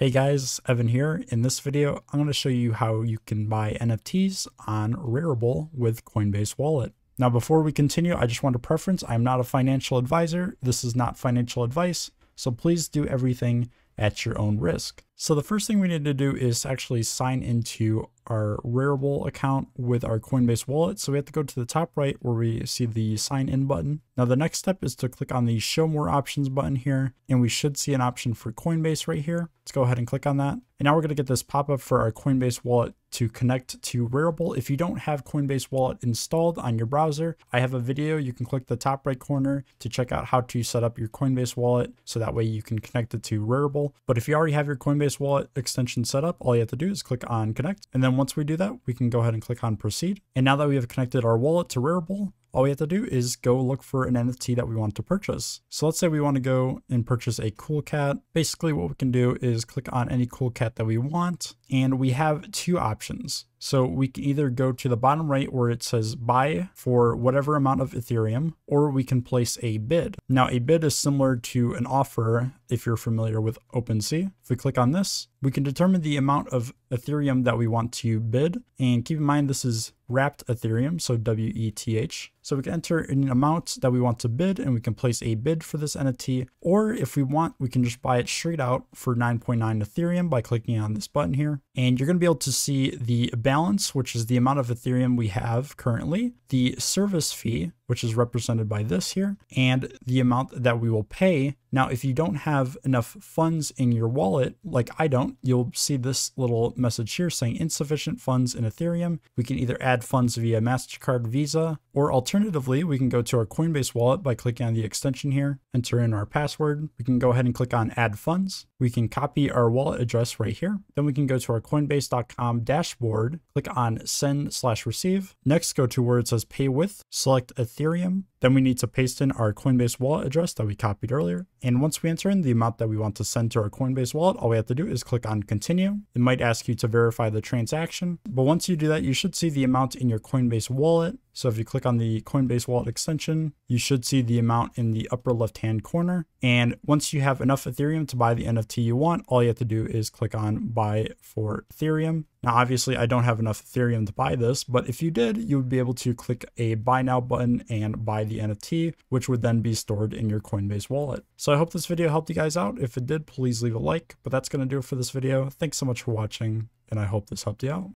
Hey guys, Evan here. In this video, I'm going to show you how you can buy NFTs on Rarible with Coinbase Wallet. Now, before we continue, I just want to preference, I'm not a financial advisor. This is not financial advice, so please do everything at your own risk. So the first thing we need to do is actually sign into our Rarible account with our Coinbase Wallet. So we have to go to the top right where we see the sign in button. Now the next step is to click on the show more options button here, and we should see an option for Coinbase right here. Let's go ahead and click on that. And now we're gonna get this pop-up for our Coinbase Wallet to connect to Rarible. If you don't have Coinbase Wallet installed on your browser, I have a video. You can click the top right corner to check out how to set up your Coinbase Wallet so that way you can connect it to Rarible. But if you already have your Coinbase Wallet extension set up, all you have to do is click on connect. And then once we do that, we can go ahead and click on proceed. And now that we have connected our wallet to Rarible, all we have to do is go look for an NFT that we want to purchase. So let's say we want to go and purchase a cool cat. Basically what we can do is click on any cool cat that we want, and we have two options. So we can either go to the bottom right where it says buy for whatever amount of Ethereum, or we can place a bid. Now a bid is similar to an offer if you're familiar with OpenSea. If we click on this, we can determine the amount of Ethereum that we want to bid. And keep in mind this is wrapped Ethereum, so WETH. So we can enter an amount that we want to bid and we can place a bid for this NFT. Or if we want, we can just buy it straight out for 9.9 Ethereum by clicking on this button here. And you're going to be able to see the balance, which is the amount of Ethereum we have currently, the service fee, which is represented by this here, and the amount that we will pay. Now, if you don't have enough funds in your wallet, like I don't, you'll see this little message here saying insufficient funds in Ethereum. We can either add funds via MasterCard, Visa, or alternatively, we can go to our Coinbase wallet by clicking on the extension here, enter in our password. We can go ahead and click on add funds. We can copy our wallet address right here. Then we can go to our coinbase.com dashboard, click on send/receive. Next, go to where it says pay with, select Ethereum. Then we need to paste in our Coinbase wallet address that we copied earlier. And once we enter in the amount that we want to send to our Coinbase wallet, all we have to do is click on continue. It might ask you to verify the transaction, but once you do that, you should see the amount in your Coinbase wallet. So if you click on the Coinbase wallet extension, you should see the amount in the upper left-hand corner. And once you have enough Ethereum to buy the NFT you want, all you have to do is click on buy for Ethereum. Now, obviously I don't have enough Ethereum to buy this, but if you did, you would be able to click a buy now button and buy the NFT, which would then be stored in your Coinbase wallet. So I hope this video helped you guys out. If it did, please leave a like, but that's going to do it for this video. Thanks so much for watching, and I hope this helped you out.